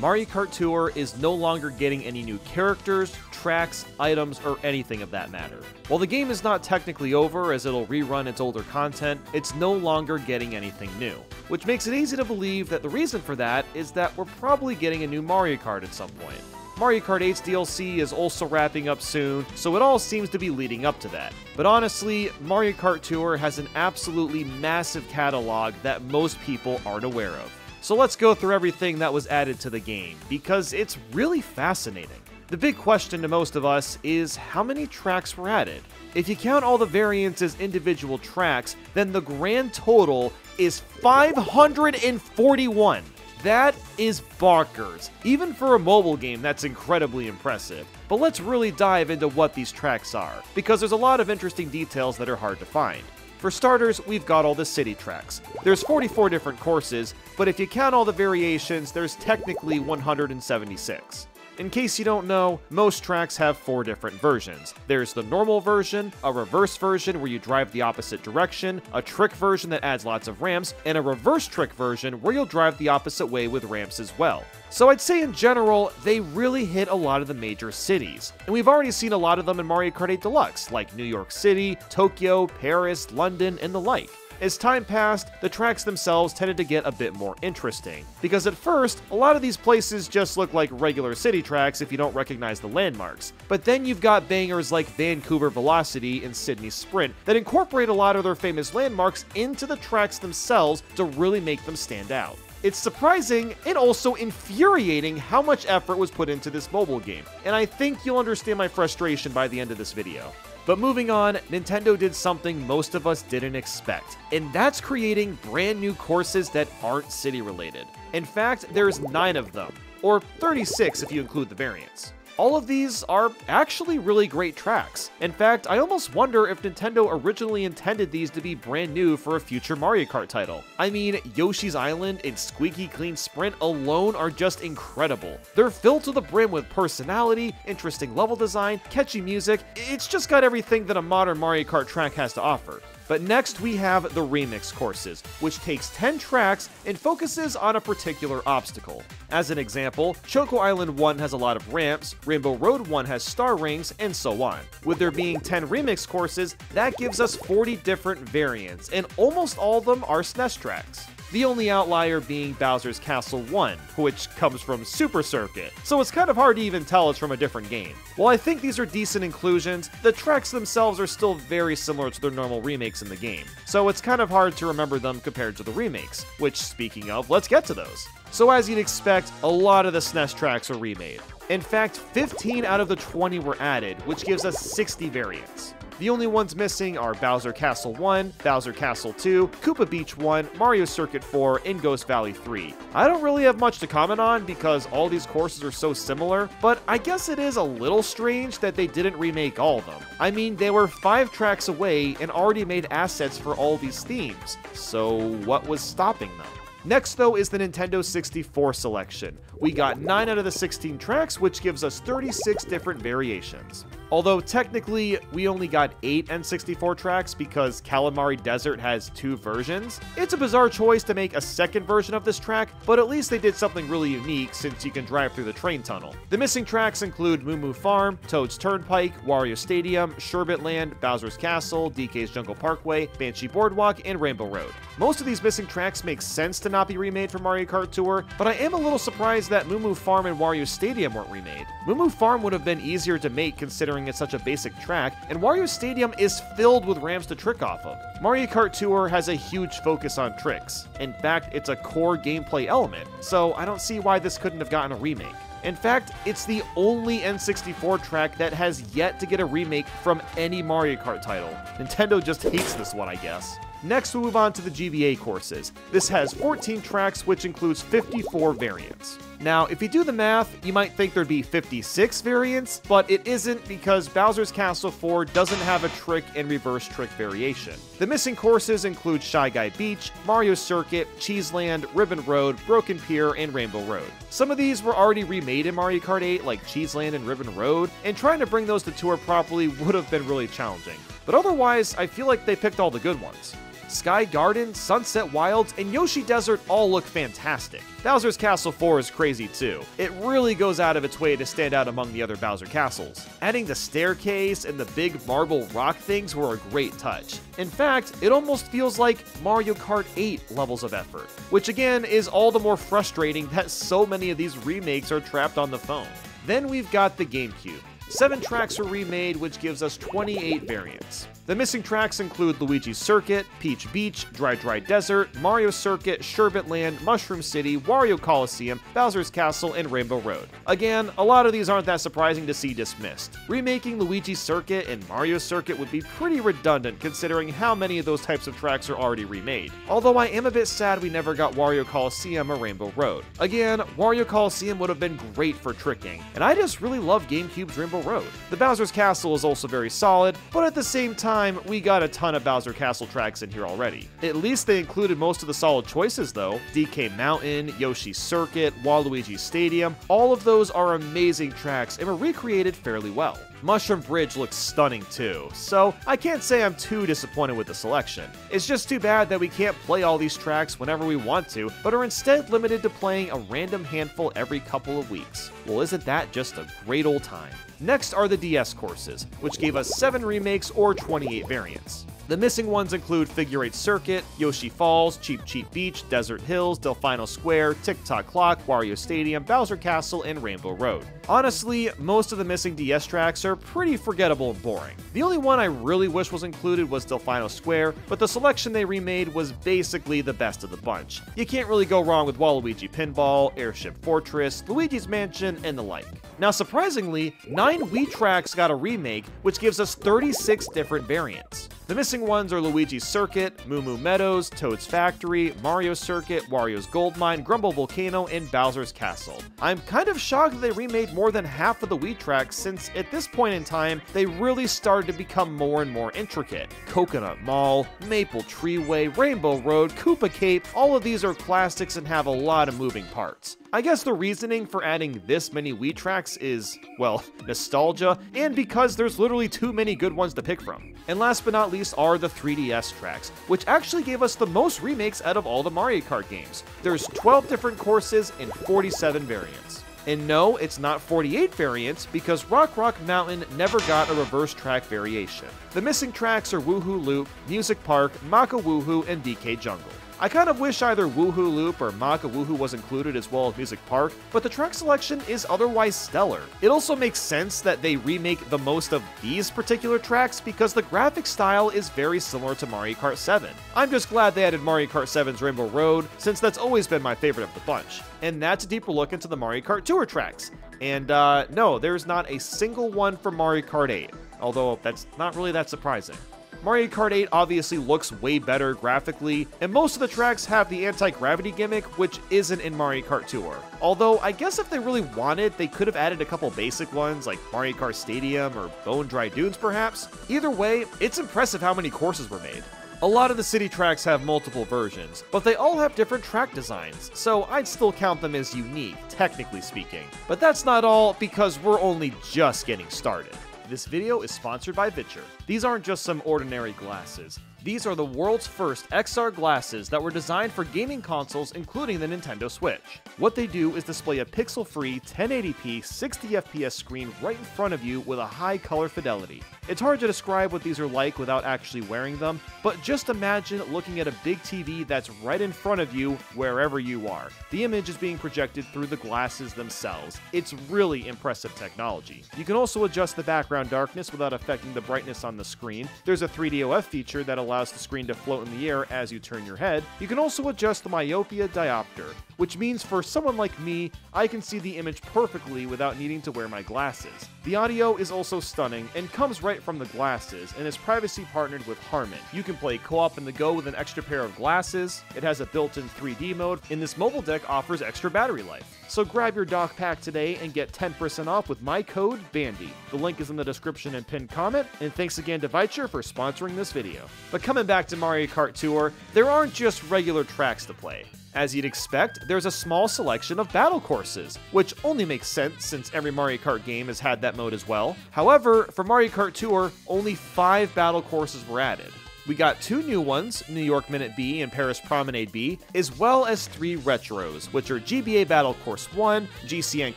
Mario Kart Tour is no longer getting any new characters, tracks, items, or anything of that matter. While the game is not technically over as it'll rerun its older content, it's no longer getting anything new, which makes it easy to believe that the reason for that is that we're probably getting a new Mario Kart at some point. Mario Kart 8's DLC is also wrapping up soon, so it all seems to be leading up to that. But honestly, Mario Kart Tour has an absolutely massive catalog that most people aren't aware of. So let's go through everything that was added to the game, because it's really fascinating. The big question to most of us is how many tracks were added? If you count all the variants as individual tracks, then the grand total is 541. That is bonkers. Even for a mobile game, that's incredibly impressive. But let's really dive into what these tracks are, because there's a lot of interesting details that are hard to find. For starters, we've got all the city tracks. There's 44 different courses, but if you count all the variations, there's technically 176. In case you don't know, most tracks have 4 different versions. There's the normal version, a reverse version where you drive the opposite direction, a trick version that adds lots of ramps, and a reverse trick version where you'll drive the opposite way with ramps as well. So I'd say in general, they really hit a lot of the major cities. And we've already seen a lot of them in Mario Kart 8 Deluxe, like New York City, Tokyo, Paris, London, and the like. As time passed, the tracks themselves tended to get a bit more interesting, because at first, a lot of these places just look like regular city tracks if you don't recognize the landmarks. But then you've got bangers like Vancouver Velocity and Sydney Sprint that incorporate a lot of their famous landmarks into the tracks themselves to really make them stand out. It's surprising and also infuriating how much effort was put into this mobile game, and I think you'll understand my frustration by the end of this video. But moving on, Nintendo did something most of us didn't expect, and that's creating brand new courses that aren't city-related. In fact, there's 9 of them, or 36 if you include the variants. All of these are actually really great tracks. In fact, I almost wonder if Nintendo originally intended these to be brand new for a future Mario Kart title. I mean, Yoshi's Island and Squeaky Clean Sprint alone are just incredible. They're filled to the brim with personality, interesting level design, catchy music. It's just got everything that a modern Mario Kart track has to offer. But next we have the remix courses, which takes 10 tracks and focuses on a particular obstacle. As an example, Choco Island 1 has a lot of ramps, Rainbow Road 1 has star rings, and so on. With there being 10 remix courses, that gives us 40 different variants, and almost all of them are SNES tracks. The only outlier being Bowser's Castle 1, which comes from Super Circuit, so it's kind of hard to even tell it's from a different game. While I think these are decent inclusions, the tracks themselves are still very similar to their normal remakes in the game, so it's kind of hard to remember them compared to the remakes, which, speaking of, let's get to those. So as you'd expect, a lot of the SNES tracks are remade. In fact, 15 out of the 20 were added, which gives us 60 variants. The only ones missing are Bowser Castle 1, Bowser Castle 2, Koopa Beach 1, Mario Circuit 4, and Ghost Valley 3. I don't really have much to comment on because all these courses are so similar, but I guess it is a little strange that they didn't remake all of them. I mean, they were 5 tracks away and already made assets for all these themes, so what was stopping them? Next though is the Nintendo 64 selection. We got 9 out of the 16 tracks, which gives us 36 different variations. Although technically, we only got 8 N64 tracks because Calamari Desert has 2 versions. It's a bizarre choice to make a second version of this track, but at least they did something really unique since you can drive through the train tunnel. The missing tracks include Moomoo Farm, Toad's Turnpike, Wario Stadium, Sherbet Land, Bowser's Castle, DK's Jungle Parkway, Banshee Boardwalk, and Rainbow Road. Most of these missing tracks make sense to not be remade for Mario Kart Tour, but I am a little surprised that Moomoo Farm and Wario Stadium weren't remade. Moomoo Farm would have been easier to make considering it's such a basic track, and Wario Stadium is filled with ramps to trick off of. Mario Kart Tour has a huge focus on tricks. In fact, it's a core gameplay element, so I don't see why this couldn't have gotten a remake. In fact, it's the only N64 track that has yet to get a remake from any Mario Kart title. Nintendo just hates this one, I guess. Next, we move on to the GBA courses. This has 14 tracks, which includes 54 variants. Now, if you do the math, you might think there'd be 56 variants, but it isn't because Bowser's Castle 4 doesn't have a trick and reverse trick variation. The missing courses include Shy Guy Beach, Mario Circuit, Cheeseland, Ribbon Road, Broken Pier, and Rainbow Road. Some of these were already remade in Mario Kart 8, like Cheeseland and Ribbon Road, and trying to bring those to tour properly would have been really challenging. But otherwise, I feel like they picked all the good ones. Sky Garden, Sunset Wilds, and Yoshi Desert all look fantastic. Bowser's Castle 4 is crazy too. It really goes out of its way to stand out among the other Bowser castles. Adding the staircase and the big marble rock things were a great touch. In fact, it almost feels like Mario Kart 8 levels of effort, which again is all the more frustrating that so many of these remakes are trapped on the phone. Then we've got the GameCube. 7 tracks were remade, which gives us 28 variants. The missing tracks include Luigi's Circuit, Peach Beach, Dry Dry Desert, Mario Circuit, Sherbet Land, Mushroom City, Wario Coliseum, Bowser's Castle, and Rainbow Road. Again, a lot of these aren't that surprising to see dismissed. Remaking Luigi's Circuit and Mario Circuit would be pretty redundant considering how many of those types of tracks are already remade. Although I am a bit sad we never got Wario Coliseum or Rainbow Road. Again, Wario Coliseum would have been great for tricking, and I just really love GameCube's Rainbow Road. The Bowser's Castle is also very solid, but at the same time, we got a ton of Bowser Castle tracks in here already. At least they included most of the solid choices though. DK Mountain, Yoshi's Circuit, Waluigi Stadium, all of those are amazing tracks and were recreated fairly well. Mushroom Bridge looks stunning too, so I can't say I'm too disappointed with the selection. It's just too bad that we can't play all these tracks whenever we want to, but are instead limited to playing a random handful every couple of weeks. Well, isn't that just a great old time? Next are the DS courses, which gave us 7 remakes or 28 variants. The missing ones include Figure 8 Circuit, Yoshi Falls, Cheep Cheep Beach, Desert Hills, Delfino Square, Tick-Tock Clock, Wario Stadium, Bowser Castle, and Rainbow Road. Honestly, most of the missing DS tracks are pretty forgettable and boring. The only one I really wish was included was Delfino Square, but the selection they remade was basically the best of the bunch. You can't really go wrong with Waluigi Pinball, Airship Fortress, Luigi's Mansion, and the like. Now surprisingly, 9 Wii tracks got a remake, which gives us 36 different variants. The missing ones are Luigi's Circuit, Moomoo Meadows, Toad's Factory, Mario Circuit, Wario's Goldmine, Grumble Volcano, and Bowser's Castle. I'm kind of shocked that they remade more than half of the Wii tracks since at this point in time, they really started to become more and more intricate. Coconut Mall, Maple Treeway, Rainbow Road, Koopa Cape, all of these are classics and have a lot of moving parts. I guess the reasoning for adding this many Wii tracks is, well, nostalgia, and because there's literally too many good ones to pick from. And last but not least are the 3DS tracks, which actually gave us the most remakes out of all the Mario Kart games. There's 12 different courses and 47 variants. And no, it's not 48 variants because Rock Rock Mountain never got a reverse track variation. The missing tracks are Woohoo Loop, Music Park, Maka Woohoo, and DK Jungle. I kind of wish either Woohoo Loop or Maka Woohoo was included as well as Music Park, but the track selection is otherwise stellar. It also makes sense that they remake the most of these particular tracks because the graphic style is very similar to Mario Kart 7. I'm just glad they added Mario Kart 7's Rainbow Road, since that's always been my favorite of the bunch. And that's a deeper look into the Mario Kart Tour tracks. And no, there's not a single one for Mario Kart 8, although that's not really that surprising. Mario Kart 8 obviously looks way better graphically, and most of the tracks have the anti-gravity gimmick, which isn't in Mario Kart Tour. Although, I guess if they really wanted, they could have added a couple basic ones like Mario Kart Stadium or Bone Dry Dunes perhaps. Either way, it's impressive how many courses were made. A lot of the city tracks have multiple versions, but they all have different track designs, so I'd still count them as unique, technically speaking. But that's not all, because we're only just getting started. This video is sponsored by Viture. These aren't just some ordinary glasses. These are the world's first XR glasses that were designed for gaming consoles, including the Nintendo Switch. What they do is display a pixel-free 1080p 60fps screen right in front of you with a high color fidelity. It's hard to describe what these are like without actually wearing them, but just imagine looking at a big TV that's right in front of you wherever you are. The image is being projected through the glasses themselves. It's really impressive technology. You can also adjust the background darkness without affecting the brightness on the screen. There's a 3DOF feature that allows the screen to float in the air as you turn your head. You can also adjust the myopia diopter, which means for someone like me, I can see the image perfectly without needing to wear my glasses. The audio is also stunning and comes right from the glasses and is privacy partnered with Harman. You can play co-op in the go with an extra pair of glasses. It has a built-in 3D mode, and this mobile deck offers extra battery life. So grab your dock pack today and get 10% off with my code BANDY. The link is in the description and pinned comment, and thanks again to Viture for sponsoring this video. But coming back to Mario Kart Tour, there aren't just regular tracks to play. As you'd expect, there's a small selection of battle courses, which only makes sense since every Mario Kart game has had that mode as well. However, for Mario Kart Tour, only 5 battle courses were added. We got 2 new ones, New York Minute B and Paris Promenade B, as well as 3 retros, which are GBA Battle Course 1, GCN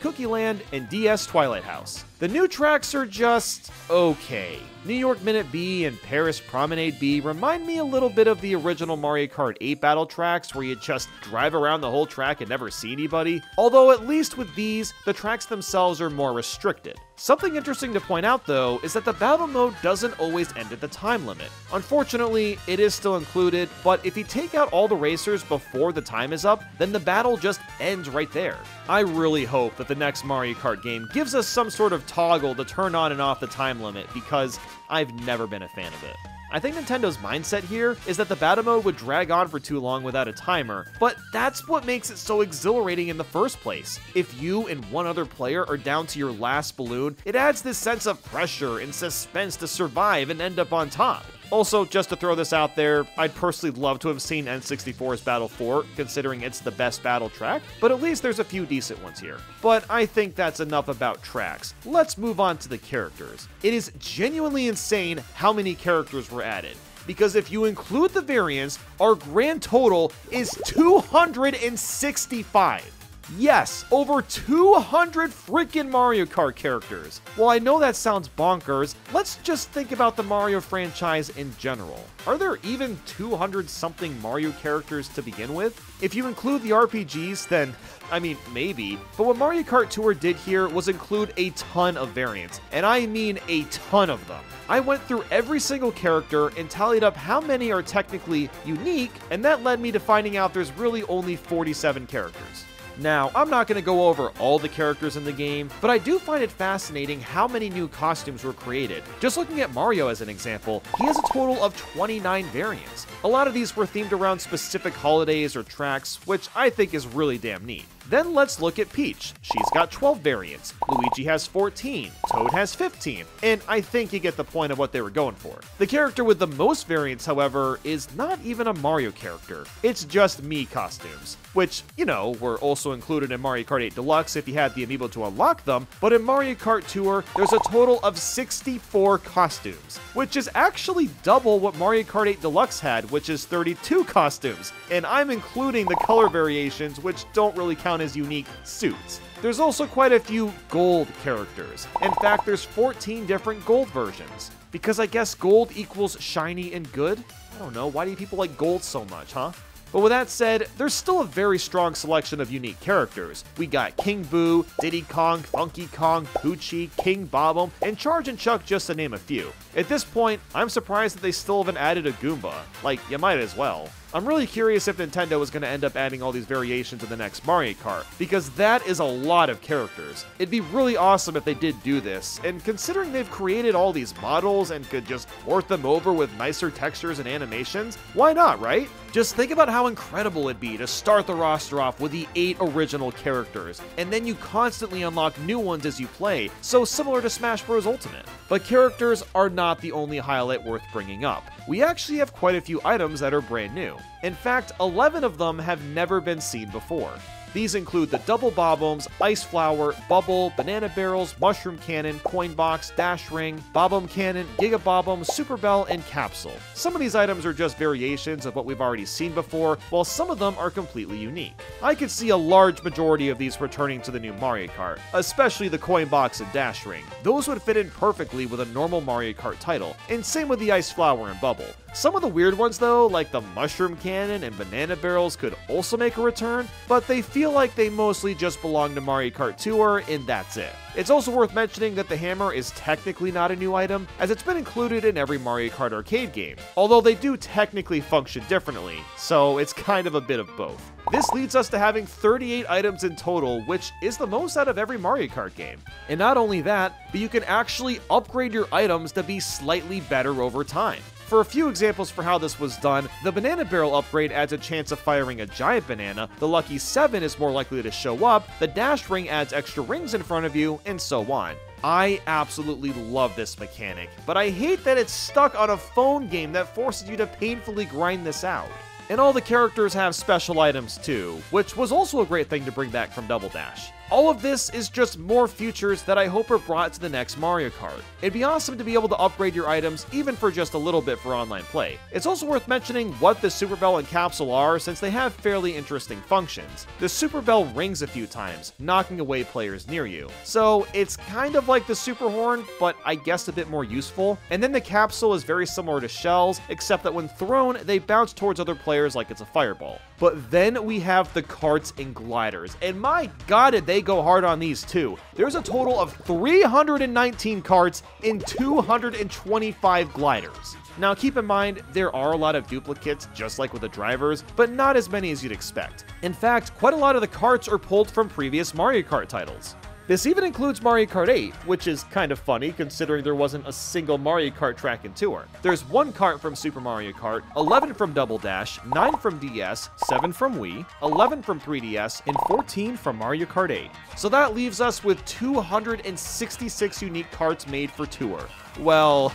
Cookie Land, and DS Twilight House. The new tracks are just okay. New York Minute B and Paris Promenade B remind me a little bit of the original Mario Kart 8 battle tracks where you just drive around the whole track and never see anybody, although at least with these, the tracks themselves are more restricted. Something interesting to point out though is that the battle mode doesn't always end at the time limit. Unfortunately, it is still included, but if you take out all the racers before the time is up, then the battle just ends right there. I really hope that the next Mario Kart game gives us some sort of toggle to turn on and off the time limit, because I've never been a fan of it. I think Nintendo's mindset here is that the battle mode would drag on for too long without a timer, but that's what makes it so exhilarating in the first place. If you and one other player are down to your last balloon, it adds this sense of pressure and suspense to survive and end up on top. Also, just to throw this out there, I'd personally love to have seen N64's Battle 4, considering it's the best battle track, but at least there's a few decent ones here. But I think that's enough about tracks. Let's move on to the characters. It is genuinely insane how many characters were added, because if you include the variants, our grand total is 265. Yes, over 200 freaking Mario Kart characters! While I know that sounds bonkers, let's just think about the Mario franchise in general. Are there even 200-something Mario characters to begin with? If you include the RPGs, then, I mean, maybe. But what Mario Kart Tour did here was include a ton of variants, and I mean a ton of them. I went through every single character and tallied up how many are technically unique, and that led me to finding out there's really only 47 characters. Now, I'm not going to go over all the characters in the game, but I do find it fascinating how many new costumes were created. Just looking at Mario as an example, he has a total of 29 variants. A lot of these were themed around specific holidays or tracks, which I think is really damn neat. Then let's look at Peach. She's got 12 variants, Luigi has 14, Toad has 15, and I think you get the point of what they were going for. The character with the most variants, however, is not even a Mario character. It's just Mii costumes, which, you know, were also included in Mario Kart 8 Deluxe if you had the amiibo to unlock them, but in Mario Kart Tour, there's a total of 64 costumes, which is actually double what Mario Kart 8 Deluxe had, which is 32 costumes, and I'm including the color variations, which don't really count as unique suits. There's also quite a few gold characters. In fact, there's 14 different gold versions. Because I guess gold equals shiny and good? I don't know, why do people like gold so much, huh? But with that said, there's still a very strong selection of unique characters. We got King Boo, Diddy Kong, Funky Kong, Poochie, King Bob-omb, and Charge and Chuck, just to name a few. At this point, I'm surprised that they still haven't added a Goomba. Like, you might as well. I'm really curious if Nintendo is going to end up adding all these variations in the next Mario Kart, because that is a lot of characters. It'd be really awesome if they did do this, and considering they've created all these models and could just port them over with nicer textures and animations, why not, right? Just think about how incredible it'd be to start the roster off with the 8 original characters, and then you constantly unlock new ones as you play, so similar to Smash Bros. Ultimate. But characters are not the only highlight worth bringing up. We actually have quite a few items that are brand new. In fact, 11 of them have never been seen before. These include the Double Bob-ombs, Ice Flower, Bubble, Banana Barrels, Mushroom Cannon, Coin Box, Dash Ring, Bob-omb Cannon, Giga Bob-omb, Super Bell, and Capsule. Some of these items are just variations of what we've already seen before, while some of them are completely unique. I could see a large majority of these returning to the new Mario Kart, especially the Coin Box and Dash Ring. Those would fit in perfectly with a normal Mario Kart title, and same with the Ice Flower and Bubble. Some of the weird ones though, like the Mushroom Cannon and Banana Barrels, could also make a return, but they feel like they mostly just belong to Mario Kart Tour, and that's it. It's also worth mentioning that the hammer is technically not a new item, as it's been included in every Mario Kart arcade game, although they do technically function differently, so it's kind of a bit of both. This leads us to having 38 items in total, which is the most out of every Mario Kart game. And not only that, but you can actually upgrade your items to be slightly better over time. For a few examples for how this was done, the Banana Barrel upgrade adds a chance of firing a giant banana, the Lucky 7 is more likely to show up, the Dash Ring adds extra rings in front of you, and so on. I absolutely love this mechanic, but I hate that it's stuck on a phone game that forces you to painfully grind this out. And all the characters have special items too, which was also a great thing to bring back from Double Dash. All of this is just more features that I hope are brought to the next Mario Kart. It'd be awesome to be able to upgrade your items even for just a little bit for online play. It's also worth mentioning what the Super Bell and Capsule are since they have fairly interesting functions. The Super Bell rings a few times, knocking away players near you. So it's kind of like the Super Horn, but I guess a bit more useful. And then the Capsule is very similar to shells, except that when thrown, they bounce towards other players like it's a fireball. But then we have the carts and gliders, and my god did they go hard on these too. There's a total of 319 carts and 225 gliders. Now keep in mind, there are a lot of duplicates just like with the drivers, but not as many as you'd expect. In fact, quite a lot of the carts are pulled from previous Mario Kart titles. This even includes Mario Kart 8, which is kind of funny considering there wasn't a single Mario Kart track and tour. There's one cart from Super Mario Kart, 11 from Double Dash, 9 from DS, 7 from Wii, 11 from 3DS, and 14 from Mario Kart 8. So that leaves us with 266 unique carts made for tour. Well,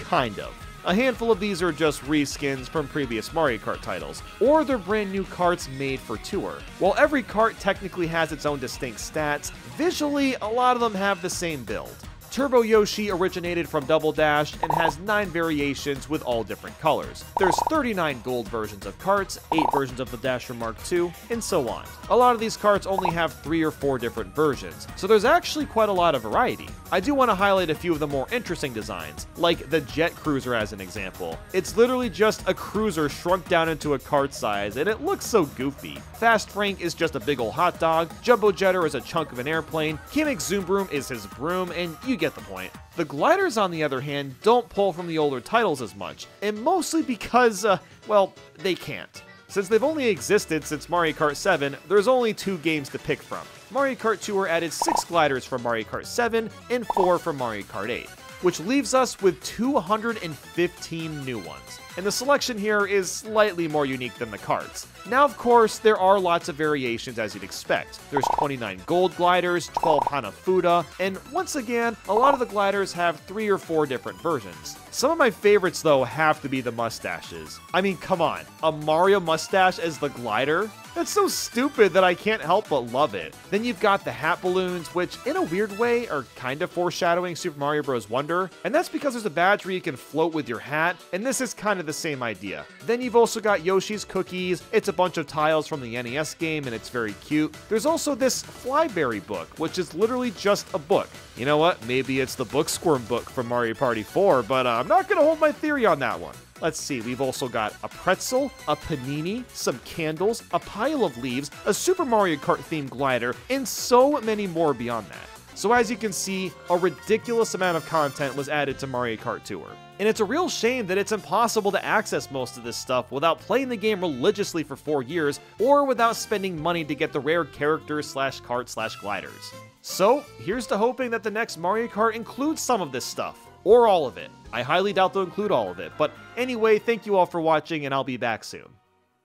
kind of. A handful of these are just reskins from previous Mario Kart titles, or they're brand new carts made for tour. While every kart technically has its own distinct stats, visually a lot of them have the same build. Turbo Yoshi originated from Double Dash and has 9 variations with all different colors. There's 39 gold versions of karts, 8 versions of the Dasher Mark II, and so on. A lot of these karts only have 3 or 4 different versions, so there's actually quite a lot of variety. I do want to highlight a few of the more interesting designs, like the Jet Cruiser as an example. It's literally just a cruiser shrunk down into a kart size, and it looks so goofy. Fast Frank is just a big ol' hot dog, Jumbo Jetter is a chunk of an airplane, Kamek Zoom Broom is his broom, and you get the point. The gliders, on the other hand, don't pull from the older titles as much, and mostly because, well, they can't. Since they've only existed since Mario Kart 7, there's only 2 games to pick from. Mario Kart Tour added 6 gliders from Mario Kart 7 and 4 from Mario Kart 8, which leaves us with 215 new ones. And the selection here is slightly more unique than the karts. Now, of course, there are lots of variations as you'd expect. There's 29 gold gliders, 12 Hanafuda, and once again, a lot of the gliders have 3 or 4 different versions. Some of my favorites, though, have to be the mustaches. I mean, come on, a Mario mustache as the glider? That's so stupid that I can't help but love it. Then you've got the hat balloons, which in a weird way are kind of foreshadowing Super Mario Bros. Wonder, and that's because there's a badge where you can float with your hat, and this is kind of the same idea. Then you've also got Yoshi's Cookies. It's a bunch of tiles from the NES game, and it's very cute. There's also this Flyberry book, which is literally just a book. You know what? Maybe it's the Book Squirm book from Mario Party 4, but I'm not gonna hold my theory on that one. Let's see, we've also got a pretzel, a panini, some candles, a pile of leaves, a Super Mario Kart-themed glider, and so many more beyond that. So as you can see, a ridiculous amount of content was added to Mario Kart Tour. And it's a real shame that it's impossible to access most of this stuff without playing the game religiously for 4 years, or without spending money to get the rare characters slash kart slash gliders. So here's to hoping that the next Mario Kart includes some of this stuff, or all of it. I highly doubt they'll include all of it, but anyway, thank you all for watching, and I'll be back soon.